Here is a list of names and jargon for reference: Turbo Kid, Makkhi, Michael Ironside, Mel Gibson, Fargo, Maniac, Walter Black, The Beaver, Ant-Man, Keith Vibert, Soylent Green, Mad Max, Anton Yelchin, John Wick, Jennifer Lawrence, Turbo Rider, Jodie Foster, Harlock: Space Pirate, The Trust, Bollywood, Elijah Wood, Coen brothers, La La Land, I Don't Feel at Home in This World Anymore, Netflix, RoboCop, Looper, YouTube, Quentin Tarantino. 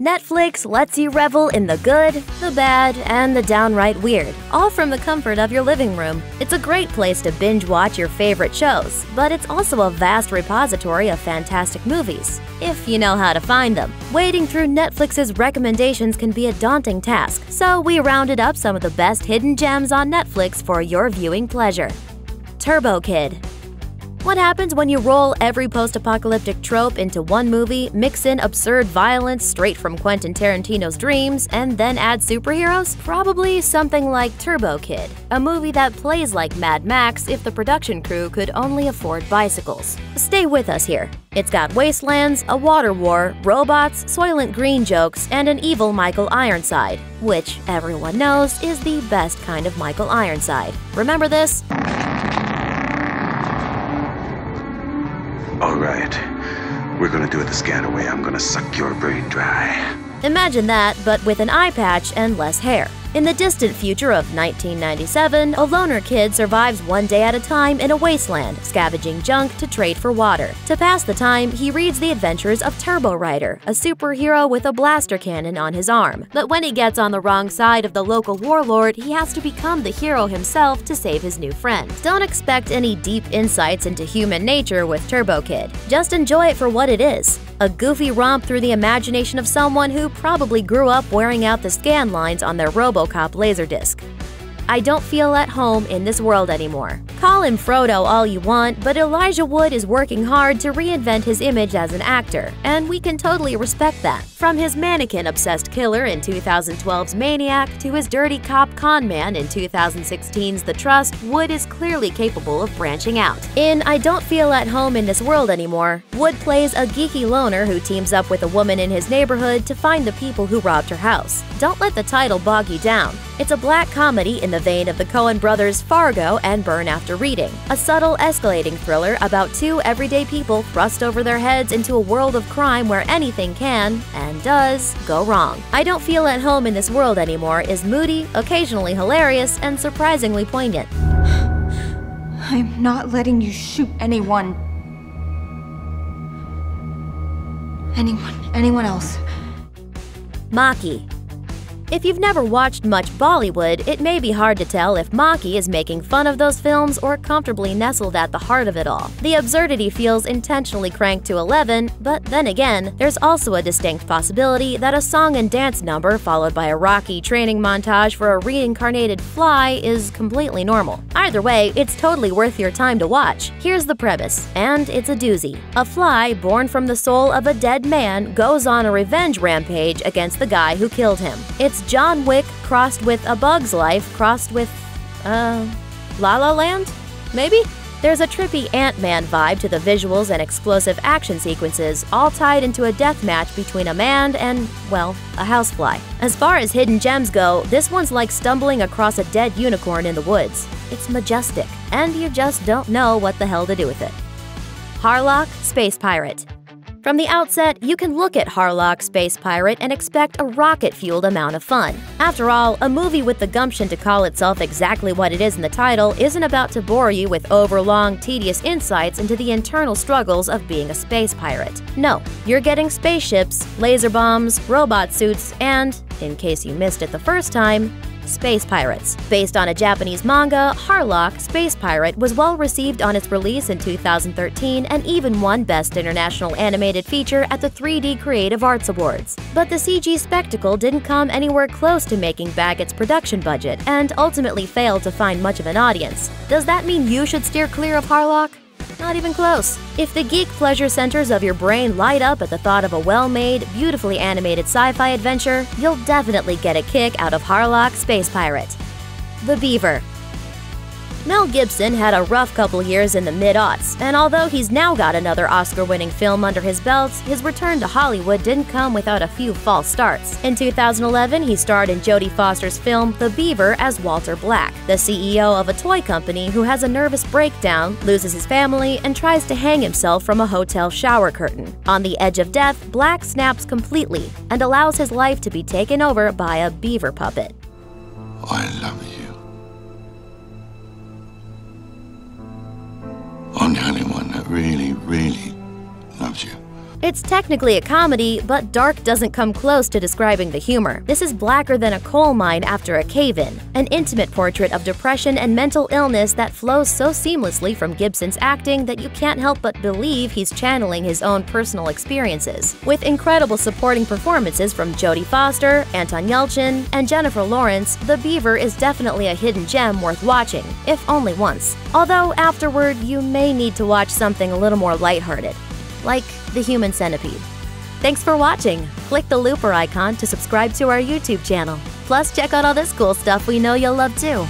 Netflix lets you revel in the good, the bad, and the downright weird, all from the comfort of your living room. It's a great place to binge-watch your favorite shows, but it's also a vast repository of fantastic movies, if you know how to find them. Wading through Netflix's recommendations can be a daunting task, so we rounded up some of the best hidden gems on Netflix for your viewing pleasure. Turbo Kid. What happens when you roll every post-apocalyptic trope into one movie, mix in absurd violence straight from Quentin Tarantino's dreams, and then add superheroes? Probably something like Turbo Kid, a movie that plays like Mad Max if the production crew could only afford bicycles. Stay with us here. It's got wastelands, a water war, robots, Soylent Green jokes, and an evil Michael Ironside, which everyone knows is the best kind of Michael Ironside. Remember this? All right, we're gonna do it the scanner way. I'm gonna suck your brain dry. Imagine that, but with an eye patch and less hair. In the distant future of 1997, a loner kid survives one day at a time in a wasteland, scavenging junk to trade for water. To pass the time, he reads the adventures of Turbo Rider, a superhero with a blaster cannon on his arm. But when he gets on the wrong side of the local warlord, he has to become the hero himself to save his new friend. Don't expect any deep insights into human nature with Turbo Kid. Just enjoy it for what it is. A goofy romp through the imagination of someone who probably grew up wearing out the scan lines on their RoboCop Laserdisc. I Don't Feel at Home in This World Anymore. Call him Frodo all you want, but Elijah Wood is working hard to reinvent his image as an actor, and we can totally respect that. From his mannequin-obsessed killer in 2012's Maniac to his dirty cop con man in 2016's The Trust, Wood is clearly capable of branching out. In I Don't Feel at Home in This World Anymore, Wood plays a geeky loner who teams up with a woman in his neighborhood to find the people who robbed her house. Don't let the title bog you down. It's a black comedy in the vein of the Coen brothers' Fargo and Burn After Reading, a subtle escalating thriller about two everyday people thrust over their heads into a world of crime where anything can, and does, go wrong. I Don't Feel at Home in This World Anymore is moody, occasionally hilarious, and surprisingly poignant. I'm not letting you shoot anyone. Anyone else. Makkhi. If you've never watched much Bollywood, it may be hard to tell if Makkhi is making fun of those films or comfortably nestled at the heart of it all. The absurdity feels intentionally cranked to 11, but then again, there's also a distinct possibility that a song and dance number followed by a rocky training montage for a reincarnated fly is completely normal. Either way, it's totally worth your time to watch. Here's the premise, and it's a doozy. A fly born from the soul of a dead man goes on a revenge rampage against the guy who killed him. It's John Wick crossed with A Bug's Life crossed with, La La Land? Maybe? There's a trippy Ant-Man vibe to the visuals and explosive action sequences, all tied into a deathmatch between a man and, well, a housefly. As far as hidden gems go, this one's like stumbling across a dead unicorn in the woods. It's majestic, and you just don't know what the hell to do with it. Harlock: Space Pirate. From the outset, you can look at Harlock: Space Pirate and expect a rocket-fueled amount of fun. After all, a movie with the gumption to call itself exactly what it is in the title isn't about to bore you with overlong, tedious insights into the internal struggles of being a space pirate. No, you're getting spaceships, laser bombs, robot suits, and, in case you missed it the first time, space pirates. Based on a Japanese manga, Harlock: Space Pirate was well received on its release in 2013 and even won Best International Animated Feature at the 3D Creative Arts Awards. But the CG spectacle didn't come anywhere close to making back its production budget and ultimately failed to find much of an audience. Does that mean you should steer clear of Harlock? Not even close. If the geek pleasure centers of your brain light up at the thought of a well-made, beautifully animated sci-fi adventure, you'll definitely get a kick out of Harlock: Space Pirate. The Beaver. Mel Gibson had a rough couple years in the mid-aughts, and although he's now got another Oscar-winning film under his belt, his return to Hollywood didn't come without a few false starts. In 2011, he starred in Jodie Foster's film The Beaver as Walter Black, the CEO of a toy company who has a nervous breakdown, loses his family, and tries to hang himself from a hotel shower curtain. On the edge of death, Black snaps completely and allows his life to be taken over by a beaver puppet. I love you. I'm the only one that really, really loves you. It's technically a comedy, but dark doesn't come close to describing the humor. This is blacker than a coal mine after a cave-in, an intimate portrait of depression and mental illness that flows so seamlessly from Gibson's acting that you can't help but believe he's channeling his own personal experiences. With incredible supporting performances from Jodie Foster, Anton Yelchin, and Jennifer Lawrence, The Beaver is definitely a hidden gem worth watching, if only once. Although afterward, you may need to watch something a little more lighthearted, like The Human Centipede. Thanks for watching! Click the Looper icon to subscribe to our YouTube channel. Plus, check out all this cool stuff we know you'll love too.